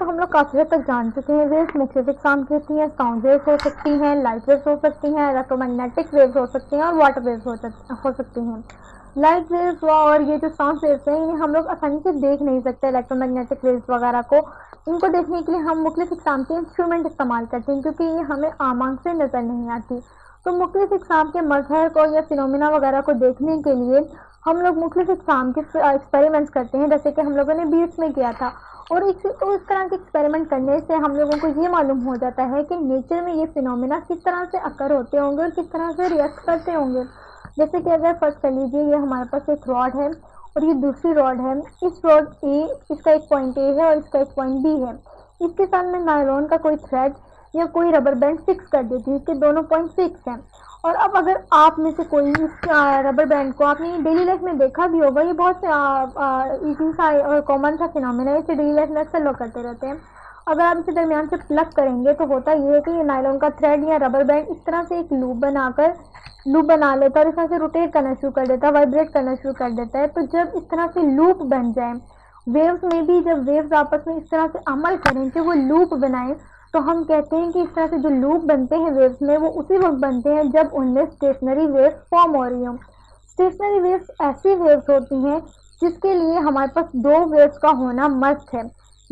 तो हम लोग काफ़ी हद तक जान चुके हैं। वेव्स मुख्य से काम करती हैं, साउंड वेव्स हो सकती हैं, लाइट वेव्स हो सकती हैं, इलेक्ट्रोमैग्नेटिक वेव्स हो सकती हैं और वाटर वेव्स हो सकती हैं। लाइट वेव्स और ये जो साउंड वेव्स हैं इन्हें हम लोग आसानी से देख नहीं सकते। इलेक्ट्रोमैग्नेटिक वेव्स वगैरह को इनको देखने के लिए हम मुख्तलिफ इक़साम के इंस्ट्रूमेंट इस्तेमाल करते हैं क्योंकि ये हमें आम आंख से नज़र नहीं आती। तो मुख्तलिफ इक़साम के मजहर को या फिनोमिना वगैरह को देखने के लिए हम लोग मुख्तलिफ इक़साम के एक्सपेरिमेंट्स करते हैं, जैसे कि हम लोगों ने बीट्स में किया था। और इस तरह के एक्सपेरिमेंट करने से हम लोगों को ये मालूम हो जाता है कि नेचर में ये फिनोमिना किस तरह से अकर होते होंगे और किस तरह से रिएक्ट करते होंगे। जैसे कि अगर फर्स्ट कर लीजिए ये हमारे पास एक रॉड है और ये दूसरी रॉड है। इस रॉड ए इसका एक पॉइंट ए है और इसका एक पॉइंट बी है। इसके साथ मैं नायलॉन का कोई थ्रेड या कोई रबर बैंड फिक्स कर देती हूँ। इसके दोनों पॉइंट फिक्स हैं। और अब अगर आप में से कोई रबर बैंड को आपने डेली लाइफ में देखा भी होगा, ये बहुत इजी सा और कॉमन सा फिनोमिना है, इसे डेली लाइफ में अक्सर लोग करते रहते हैं। अगर आप इसे दरमियान से प्लग करेंगे तो होता ये है कि ये नायलॉन का थ्रेड या रबर बैंड इस तरह से एक लूप बना लेता है और इस तरह से रोटेट करना शुरू कर देता है, वाइब्रेट करना शुरू कर देता है। तो जब इस तरह से लूप बन जाए, वेव्स में भी जब वेव्स आपस में इस तरह से अमल करें कि वो लूप बनाएं, तो हम कहते हैं कि इस तरह से जो लूप बनते हैं वेव्स में वो उसी वक्त बनते हैं जब उनमें स्टेशनरी वेव्स फॉर्म हो रही हों। स्टेशनरी वेव्स ऐसी वेव्स होती हैं जिसके लिए हमारे पास दो वेव्स का होना मस्ट है,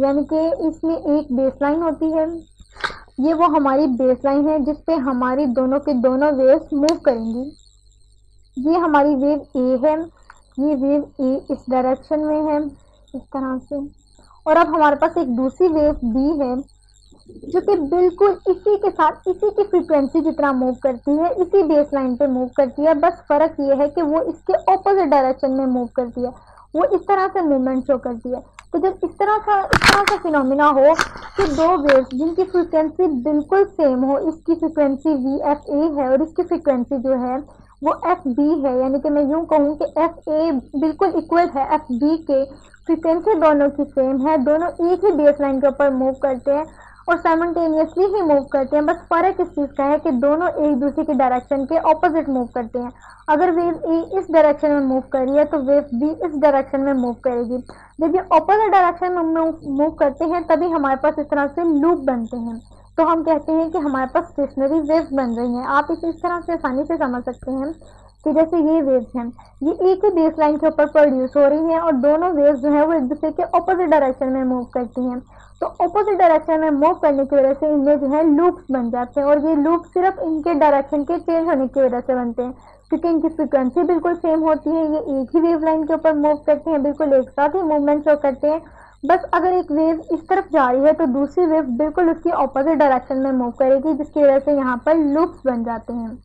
यानी कि इसमें एक बेसलाइन होती है, ये वो हमारी बेसलाइन है जिस पे हमारी दोनों के दोनों वेव्स मूव करेंगी। ये हमारी वेव ए है, ये वेव ए इस डायरेक्शन में है इस तरह से। और अब हमारे पास एक दूसरी वेव बी है जो कि बिल्कुल इसी के साथ इसी की फ्रीक्वेंसी जितना मूव करती है, इसी बेसलाइन पे मूव करती है, बस फ़र्क ये है कि वो इसके ऑपोजिट डायरेक्शन में मूव करती है, वो इस तरह से मूवमेंट शो करती है। तो जब इस तरह का फिनोमिना हो कि दो वेव्स जिनकी फ्रीक्वेंसी बिल्कुल सेम हो, इसकी फ्रीक्वेंसी वी एफ ए है और इसकी फ्रीक्वेंसी जो है वो एफ बी है, यानी कि मैं यूँ कहूँ कि एफ ए बिल्कुल इक्वल है एफ बी के, फ्रीक्वेंसी दोनों की सेम है, दोनों एक ही बेसलाइन के ऊपर मूव करते हैं और साइमल्टेनियसली ही मूव करते हैं, बस फ़र्क इस चीज़ का है कि दोनों एक दूसरे के डायरेक्शन के ऑपोजिट मूव करते हैं। अगर वेव ए इस डायरेक्शन में मूव कर रही है तो वेव बी इस डायरेक्शन में मूव करेगी। जब ये ऑपोजिट डायरेक्शन में मूव करते हैं तभी हमारे पास इस तरह से लूप बनते हैं। तो हम कहते हैं कि हमारे पास स्टेशनरी वेव्स बन रही हैं। आप इसे इस तरह से आसानी से समझ सकते हैं कि जैसे ये वेव्स हैं, ये एक ही बेसलाइन के ऊपर प्रोड्यूस हो रही हैं और दोनों वेव्स जो हैं वो एक दूसरे के ऑपोजिट डायरेक्शन में मूव करती हैं। तो ऑपोजिट डायरेक्शन में मूव करने की वजह से इनमें जो है लूप्स बन जाते हैं और ये लूप सिर्फ इनके डायरेक्शन के चेंज होने की वजह से बनते हैं क्योंकि इनकी फ्रीक्वेंसी बिल्कुल सेम होती है, ये एक ही वेव लाइन के ऊपर मूव करते हैं, बिल्कुल एक साथ ही मूवमेंट शो करते हैं। बस अगर एक वेव इस तरफ जा रही है तो दूसरी वेव बिल्कुल उसकी ऑपोजिट डायरेक्शन में मूव करेगी, जिसकी वजह से यहाँ पर लूप्स बन जाते हैं।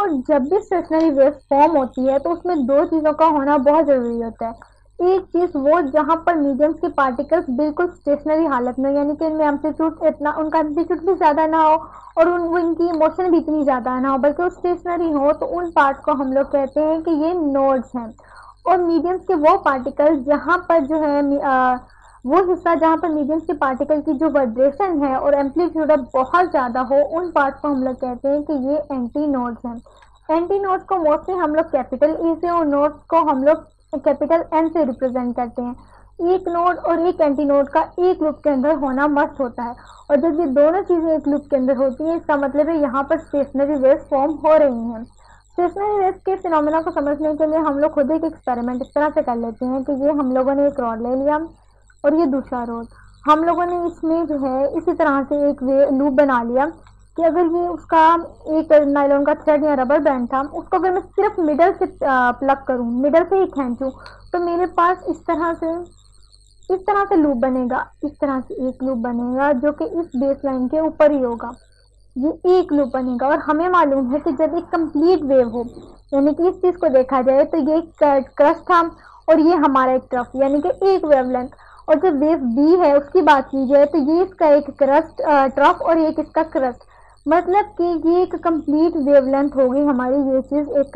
और जब भी स्टेशनरी वेव फॉर्म होती है तो उसमें दो चीज़ों का होना बहुत ज़रूरी होता है। एक चीज़ वो जहाँ पर मीडियम्स के पार्टिकल्स बिल्कुल स्टेशनरी हालत में, यानी कि इनमें एम्पलीट्यूड इतना, उनका एम्पलीट्यूड भी ज़्यादा ना हो और इनकी मोशन भी इतनी ज़्यादा ना हो, बल्कि वो स्टेशनरी हो, तो उन पार्ट को हम लोग कहते हैं कि ये नोड्स हैं। और मीडियम्स के वो पार्टिकल्स जहाँ पर जो है वो हिस्सा जहाँ पर मीडियम्स के पार्टिकल की जो वाइब्रेशन है और एम्पलीट्यूड बहुत ज़्यादा हो, उन पार्ट को हम लोग कहते हैं कि ये एंटी नोड्स हैं। एंटी नोड्स को मोस्टली हम लोग कैपिटल ए से और नोड्स को हम लोग कैपिटल एन से रिप्रेजेंट करते हैं। एक नोड और एक एंटी नोड का एक लूप के अंदर होना मस्ट होता है और जब ये दोनों चीज़ें एक लूप के अंदर होती हैं इसका मतलब है यहाँ पर स्टेशनरी वेव्स फॉर्म हो रही हैं। स्टेशनरी वेव्स के फिनोमेना को समझने के लिए हम लोग खुद एक एक्सपेरिमेंट इस तरह से कर लेते हैं कि ये हम लोगों ने एक रॉड ले लिया और ये दूसरा रॉड, हम लोगों ने इसमें जो है इसी तरह से एक लूप बना लिया कि अगर ये उसका एक नायलॉन का थ्रेड या रबर बैंड था, उसको अगर मैं सिर्फ मिडल से प्लग करूँ, मिडल से ही खींचूँ, तो मेरे पास इस तरह से लूप बनेगा, इस तरह से एक लूप बनेगा जो कि इस बेसलाइन के ऊपर ही होगा, ये एक लूप बनेगा। और हमें मालूम है कि जब एक कंप्लीट वेव हो, यानी कि इस चीज़ को देखा जाए तो ये एक क्रस्ट था और ये हमारा एक ट्रफ, यानी कि एक वेव लेंथ। और जब वेव बी है उसकी बात की जाए तो ये इसका एक क्रस्ट ट्रफ और एक इसका क्रस्ट, मतलब कि ये एक कंप्लीट वेवलेंथ होगी हमारी, ये चीज़ एक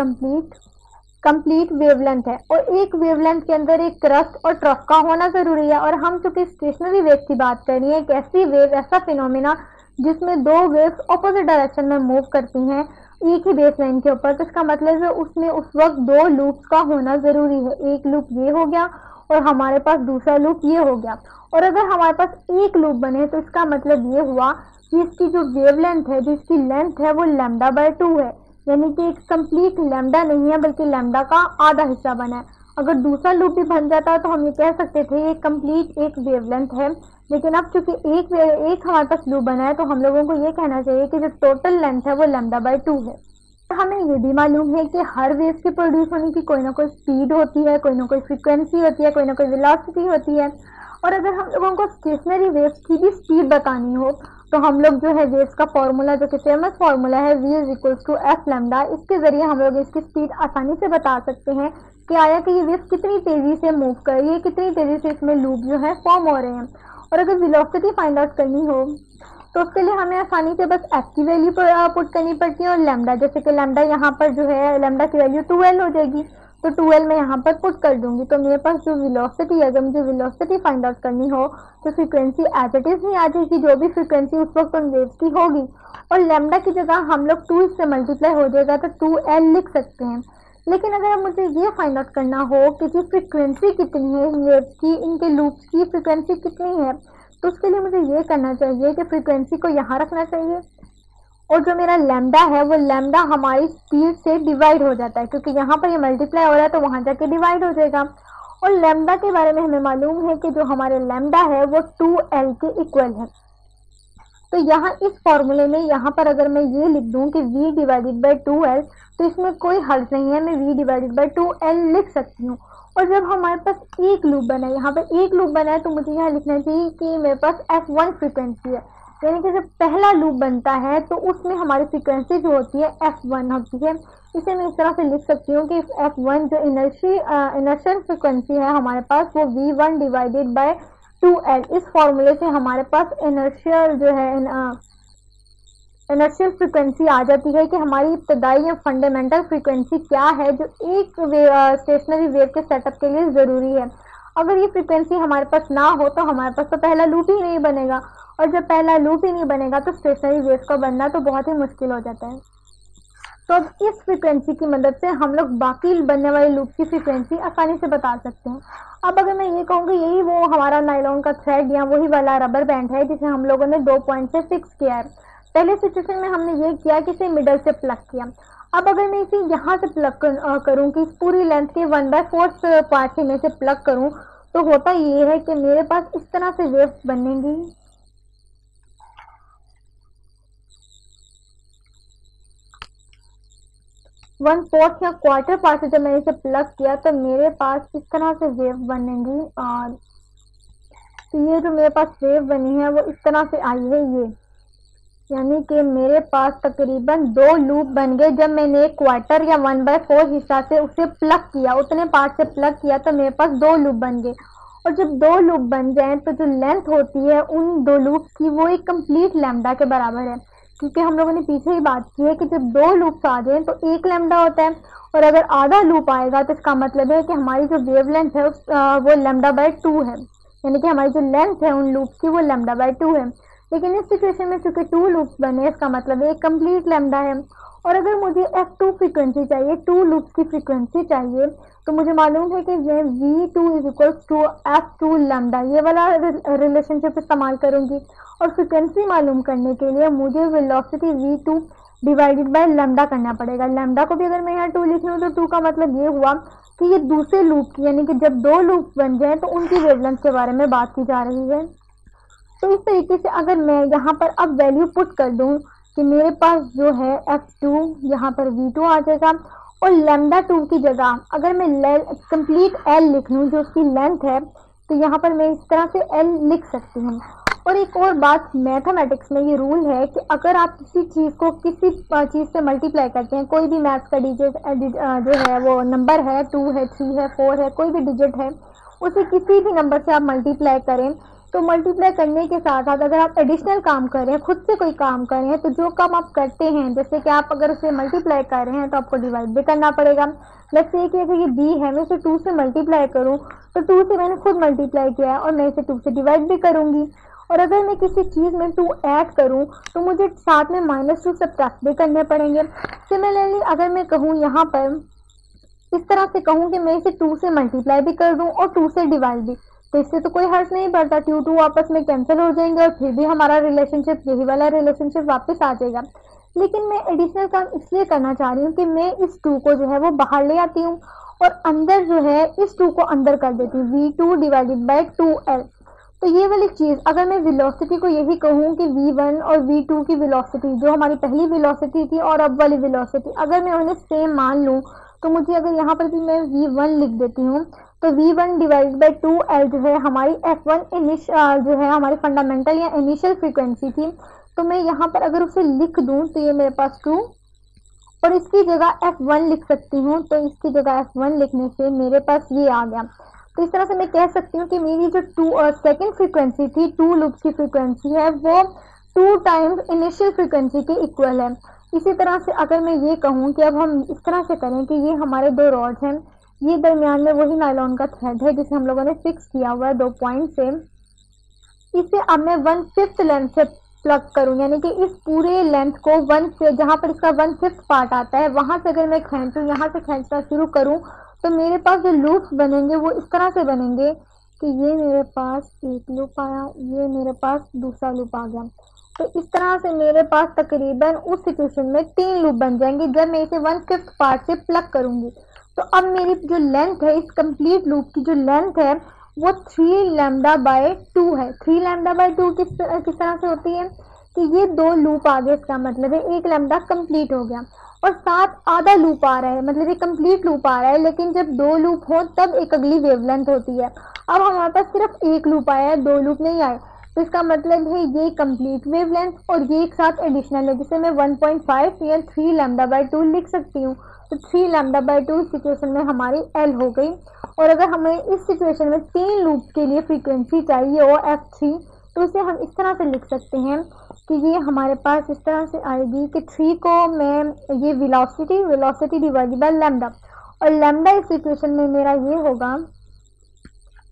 कंप्लीट वेवलेंथ है। और एक वेवलेंथ के अंदर एक क्रस्ट और ट्रफ का होना ज़रूरी है। और हम चूँकि स्टेशनरी वेव की बात कर रही हैं, एक ऐसी वेव, ऐसा फिनोमिना जिसमें दो वेव्स ऑपोजिट डायरेक्शन में मूव करती हैं एक ही बेसलाइन के ऊपर, तो इसका मतलब है उसमें उस वक्त दो लूप्स का होना ज़रूरी है। एक लूप ये हो गया और हमारे पास दूसरा लूप ये हो गया। और अगर हमारे पास एक लूप बने तो इसका मतलब ये हुआ कि इसकी जो वेवलेंथ है, जो इसकी लेंथ है, वो लैम्डा बाय 2 है, यानी कि एक कंप्लीट लैम्डा नहीं है बल्कि लैम्डा का आधा हिस्सा बना है। अगर दूसरा लूप भी बन जाता तो हम ये कह सकते थे ये कंप्लीट एक वेवलेंथ है, लेकिन अब चूंकि एक हमारे पास लूप बना है तो हम लोगों को ये कहना चाहिए कि जो टोटल लेंथ है वो लैम्डा बाय 2 है। हमें ये भी मालूम है कि हर वेव के प्रोड्यूस होने की कोई ना कोई स्पीड होती है, कोई ना कोई फ्रीक्वेंसी होती है, कोई ना कोई वेलोसिटी होती है। और अगर हम लोगों को स्टेशनरी वेव्स की भी स्पीड बतानी हो तो हम लोग जो है वेव्स का फॉर्मूला, जो कि फेमस फॉर्मूला है v = f λ, इसके जरिए हम लोग इसकी स्पीड आसानी से बता सकते हैं कि आया कि ये वेव्स कितनी तेज़ी से मूव कर रही है, कितनी तेज़ी से इसमें लूप जो है फॉर्म हो रहे हैं। और अगर वेलोसिटी फाइंड आउट करनी हो तो उसके लिए हमें आसानी से बस f की वैल्यू पुट करनी पड़ती है और लैम्डा, जैसे कि लैम्डा यहाँ पर जो है लैम्डा की वैल्यू 12 हो जाएगी, तो 12 मैं यहाँ पर पुट कर दूंगी। तो मेरे पास जो वेलोसिटी है, अगर मुझे वेलोसिटी फाइंड आउट करनी हो तो फ्रीक्वेंसी एज इट इज़ नहीं आ जाएगी, जो भी फ्रीक्वेंसी उस वक्त उन वेव्स की होगी। और लैम्डा की जगह हम लोग 2 इससे मल्टीप्लाई हो जाएगा तो 2l लिख सकते हैं। लेकिन अगर मुझे ये फाइंड आउट करना हो कि जी फ्रिक्वेंसी कितनी है वेव्स की, इनके लूप्स की फ्रिक्वेंसी कितनी है, तो उसके लिए मुझे ये करना चाहिए कि फ्रिक्वेंसी को यहाँ रखना चाहिए और जो मेरा लैम्डा है वो लैम्डा हमारी स्पीड से डिवाइड हो जाता है, क्योंकि यहाँ पर ये मल्टीप्लाई हो रहा है तो वहाँ जाके डिवाइड हो जाएगा। और लैम्डा के बारे में हमें मालूम है कि जो हमारे लैम्डा है वो 2l के इक्वल है। तो यहाँ इस फॉर्मूले में यहाँ पर अगर मैं ये लिख दूँ कि v / 2l, तो इसमें कोई हर्ज नहीं है, मैं v / 2l लिख सकती हूँ। और जब हमारे पास एक लूप बना है, यहाँ पर एक लूप बना है, तो मुझे यहाँ लिखना चाहिए कि मेरे पास f1 फ्रिक्वेंसी है, यानी कि जब पहला लूप बनता है तो उसमें हमारी फ्रीक्वेंसी जो होती है f1 होती है। इसे मैं इस तरह से लिख सकती हूँ कि f1 जो इनर्शियल फ्रीक्वेंसी है हमारे पास वो v1 / 2l। इस फॉर्मूले से हमारे पास इनर्शियल जो है इनर्शियल फ्रीक्वेंसी आ जाती है कि हमारी इब्तदाई या फंडामेंटल फ्रीक्वेंसी क्या है जो एक स्टेशनरी वेव के सेटअप के लिए ज़रूरी है। अगर ये फ्रीक्वेंसी हमारे पास ना हो तो हमारे पास तो पहला लूप ही नहीं बनेगा, और जब पहला लूप ही नहीं बनेगा तो स्टेशनरी वेव का बनना तो बहुत ही मुश्किल हो जाता है। तो अब इस फ्रीक्वेंसी की मदद से हम लोग बाकी बनने वाले लूप की फ्रीक्वेंसी आसानी से बता सकते हैं। अब अगर मैं ये कहूँगी यही वो हमारा नायलॉन का थ्रेड या वही वाला रबर बैंड है जिसे हम लोगों ने 2 पॉइंट से फिक्स किया है, पहले सिचुएशन में हमने ये किया कि इसे मिडल से प्लग किया। अब अगर मैं इसे यहाँ से प्लग करूँ कि पूरी लेंथ के 1/4 पार्ट से मैं इसे प्लग करूँ, तो होता ये है कि मेरे पास इस तरह से वेव्स बनेंगी। वन फोर्थ या क्वार्टर पार्ट से जब मैंने इसे प्लग किया तो मेरे पास इस तरह से वेव बनेंगी, और तो ये जो मेरे पास वेव बनी है वो इस तरह से आई है। ये यानी कि मेरे पास तकरीबन 2 लूप बन गए। जब मैंने एक क्वार्टर या 1/4 हिस्सा से उसे प्लग किया, उतने पार्ट से प्लग किया, तो मेरे पास 2 लूप बन गए। और जब 2 लूप बन जाएं तो जो लेंथ होती है उन 2 लूप की वो एक कंप्लीट लैम्डा के बराबर है, क्योंकि हम लोगों ने पीछे ही बात की है कि जब 2 लूप्स आ जाएँ तो 1 लैम्डा होता है, और अगर आधा लूप आएगा तो इसका मतलब है कि हमारी जो वेवलेंथ है वो लैम्डा बाय 2 है, यानी कि हमारी जो लेंथ है उन लूप की वो लैम्डा बाय 2 है। लेकिन इस सिचुएशन में चूँकि 2 लूप्स बने इसका मतलब है एक कंप्लीट लैम्डा है। और अगर मुझे f2 फ्रीक्वेंसी चाहिए, 2 लूप्स की फ्रीक्वेंसी चाहिए, तो मुझे मालूम है कि ये v2 = f2 लैम्डा, ये वाला रिलेशनशिप इस्तेमाल करूँगी। और फ्रीक्वेंसी मालूम करने के लिए मुझे वेलोसिटी v2 / लैम्डा करना पड़ेगा। लैम्डा को भी अगर मैं यहाँ 2 लिख लूँ तो 2 का मतलब ये हुआ कि ये दूसरे लूप की, यानी कि जब 2 लूप बन जाए तो उनकी वेवलेंथ के बारे में बात की जा रही है। तो इस तरीके से अगर मैं यहाँ पर अब वैल्यू पुट कर दूँ कि मेरे पास जो है f2 यहाँ पर v2 आ जाएगा, और लैम्डा 2 की जगह अगर मैं कंप्लीट l लिख लूँ जो उसकी लेंथ है, तो यहाँ पर मैं इस तरह से l लिख सकती हूँ। और एक और बात, मैथमेटिक्स में ये रूल है कि अगर आप किसी चीज़ को किसी चीज़ से मल्टीप्लाई करते हैं, कोई भी मैथ्स का डिजिट जो है वो नंबर है, 2 है, 3 है, 4 है, कोई भी डिजिट है, उसे किसी भी नंबर से आप मल्टीप्लाई करें, तो मल्टीप्लाई करने के साथ साथ अगर आप एडिशनल काम कर रहे हैं, खुद से कोई काम कर रहे हैं, तो जो काम आप करते हैं, जैसे कि आप अगर उसे मल्टीप्लाई कर रहे हैं तो आपको डिवाइड भी करना पड़ेगा। जैसे कि अगर ये b है, मैं इसे 2 से मल्टीप्लाई करूं तो 2 से मैंने खुद मल्टीप्लाई किया है और मैं इसे 2 से डिवाइड भी करूंगी। और अगर मैं किसी चीज़ में 2 ऐड करूं तो मुझे साथ में -2 सबट्रैक्ट भी करने पड़ेंगे। सिमिलरली अगर मैं कहूँ यहाँ पर इस तरह से कहूँ कि मैं इसे 2 से मल्टीप्लाई भी कर दूँ और 2 से डिवाइड भी, तो इससे तो कोई हर्ज नहीं पड़ता, 2 आपस में कैंसिल हो जाएंगे और फिर भी हमारा रिलेशनशिप यही वाला रिलेशनशिप वापस आ जाएगा। लेकिन मैं एडिशनल काम इसलिए करना चाह रही हूँ कि मैं इस 2 को जो है वो बाहर ले आती हूँ और अंदर जो है इस 2 को अंदर कर देती हूँ, v2 डिवाइडेड बाई 2l। तो ये वाली चीज़ अगर मैं वेलोसिटी को यही कहूँ कि v1 और v2 की वेलोसिटी जो हमारी पहली वेलोसिटी थी और अब वाली वेलोसिटी अगर मैं उन्हें सेम मान लूँ, तो मुझे अगर यहाँ पर भी मैं v1 लिख देती हूँ तो v1 डिवाइड बाई 2l जो है हमारी f1 इनिशियल जो है हमारी फंडामेंटल या इनिशियल फ्रीक्वेंसी थी, तो मैं यहाँ पर अगर उसे लिख दूँ तो ये मेरे पास 2 और इसकी जगह f1 लिख सकती हूँ, तो इसकी जगह f1 लिखने से मेरे पास ये आ गया। तो इस तरह से मैं कह सकती हूँ कि मेरी जो 2 सेकेंड फ्रीक्वेंसी थी, 2 लूप्स की फ्रीक्वेंसी है, वो 2 टाइम्स इनिशियल फ्रीक्वेंसी के इक्वल है। इसी तरह से अगर मैं ये कहूँ कि अब हम इस तरह से करें कि ये हमारे 2 रॉड्स हैं, ये दरमियान में वही नायलॉन का थ्रेड है जिसे हम लोगों ने फिक्स किया हुआ है 2 पॉइंट से, इसे अब मैं 1/5 लेंथ से प्लग करूँ, यानी कि इस पूरे लेंथ को जहाँ पर इसका 1/5 पार्ट आता है वहाँ से अगर मैं खींचूँ, यहाँ से खींचना शुरू करूँ, तो मेरे पास जो लूप्स बनेंगे वो इस तरह से बनेंगे कि ये मेरे पास एक लूप आया, ये मेरे पास दूसरा लूप आ गया। तो इस तरह से मेरे पास तकरीबन उस सिचुएशन में 3 लूप बन जाएंगे जब मैं इसे 1/5 पार्ट से प्लग करूँगी। तो अब मेरी जो लेंथ है इस कंप्लीट लूप की जो लेंथ है वो 3λ/2 है। 3λ/2 किस तरह से होती है कि ये 2 लूप आ गए, इसका मतलब है 1 लैम्बडा कंप्लीट हो गया और साथ आधा लूप आ रहा है, मतलब ये कंप्लीट लूप आ रहा है। लेकिन जब 2 लूप हो तब एक अगली वेवलेंथ होती है, अब हमारे पास सिर्फ 1 लूप आया है, 2 लूप नहीं आए, तो इसका मतलब है ये कंप्लीट वेवलेंथ और ये एक साथ एडिशनल है जिसे मैं 1.5 या 3λ/2 लिख सकती हूँ। तो 3λ/2 सिचुएशन में हमारी L हो गई। और अगर हमें इस सिचुएशन में 3 लूप के लिए फ्रीक्वेंसी चाहिए हो F3, तो इसे हम इस तरह से लिख सकते हैं कि ये हमारे पास इस तरह से आएगी कि 3 को मैं ये वेलोसिटी डिवाइड बाय लैम्बडा, और लैम्बडा इस सिचुएशन में मेरा ये होगा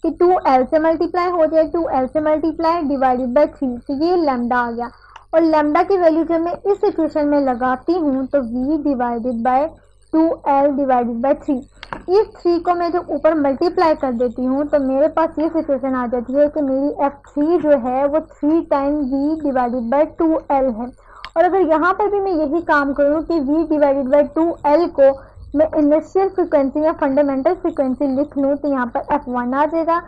कि 2l से मल्टीप्लाई हो जाए, 2l से मल्टीप्लाई डिवाइडेड बाय 3, तो ये लैम्बडा आ गया। और लैम्बडा की वैल्यू जब मैं इस सिचुएशन में लगाती हूँ तो v divided by 2l divided by 3, इस 3 को मैं जब ऊपर मल्टीप्लाई कर देती हूँ तो मेरे पास ये सिचुएशन आ जाती है कि मेरी f3 जो है वो 3 time v divided by 2l है। और अगर यहाँ पर भी मैं यही काम करूँ कि v डिवाइडेड बाय 2l को मैं इनिशियल फ्रीक्वेंसी या फंडामेंटल फ्रीक्वेंसी लिख लूँ, तो यहाँ पर f1 आ जाएगा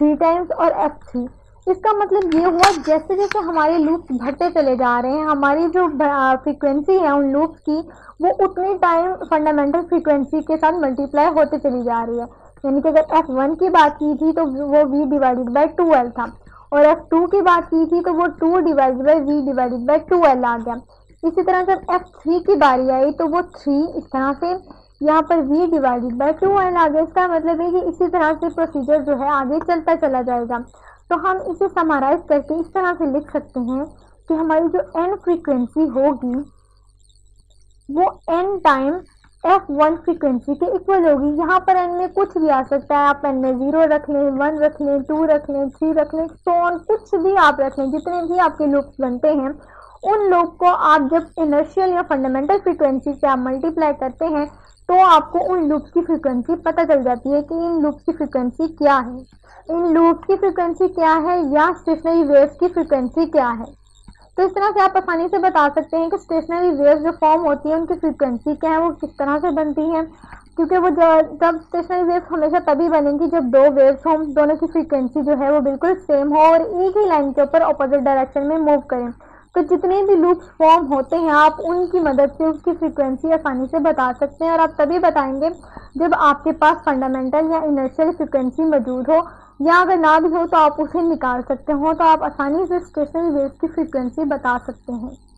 3 टाइम्स और f3। इसका मतलब ये हुआ जैसे जैसे हमारे लूप्स बढ़ते चले जा रहे हैं, हमारी जो फ्रीक्वेंसी है उन लूप्स की वो उतने टाइम फंडामेंटल फ्रीक्वेंसी के साथ मल्टीप्लाई होते चली जा रही है। यानी कि अगर f1 की बात की थी तो वो v डिवाइडेड बाई 2l था, और f2 की बात की थी तो वो 2 divided by v divided by 2l आ गया। इसी तरह जब f3 की बारी आई तो वो 3 इस तरह से यहाँ पर v डिवाइडेड बाई 2l आ गया। इसका मतलब है कि इसी तरह से प्रोसीजर जो है आगे चलता चला जाएगा। तो हम इसे समराइज करके इस तरह से लिख सकते हैं कि हमारी जो n फ्रीक्वेंसी होगी वो n टाइम f1 फ्रीक्वेंसी के इक्वल होगी। यहाँ पर n में कुछ भी आ सकता है, आप n में 0 रख लें, 1 रख लें, 2 रख लें, 3 रख लें, सोन कुछ भी आप रख लें, जितने भी आपके लूप्स बनते हैं उन लूप को आप जब इनर्शियल या फंडामेंटल फ्रीक्वेंसी से आप मल्टीप्लाई करते हैं तो आपको उन लूप्स की फ्रीक्वेंसी पता चल जाती है कि इन लूप्स की फ्रीक्वेंसी क्या है, इन लूप्स की फ्रीक्वेंसी क्या है, या स्टेशनरी वेव्स की फ्रीक्वेंसी क्या है। तो इस तरह से आप आसानी से बता सकते हैं कि स्टेशनरी वेव्स जो फॉर्म होती है उनकी फ्रीक्वेंसी क्या है, वो किस तरह से बनती है, क्योंकि वो जब स्टेशनरी वेव्स हमेशा तभी बनेंगी जब 2 वेव्स हों, दोनों की फ्रीक्वेंसी जो है वो बिल्कुल सेम हो और एक ही लाइन के ऊपर ऑपोजिट डायरेक्शन में मूव करें। तो जितने भी लूप्स फॉर्म होते हैं आप उनकी मदद से उसकी फ्रीक्वेंसी आसानी से बता सकते हैं, और आप तभी बताएंगे जब आपके पास फंडामेंटल या इनर्शियल फ्रीक्वेंसी मौजूद हो, या अगर ना भी हो तो आप उसे निकाल सकते हो। तो आप आसानी से स्टेशनरी वेव्स की फ्रीक्वेंसी बता सकते हैं।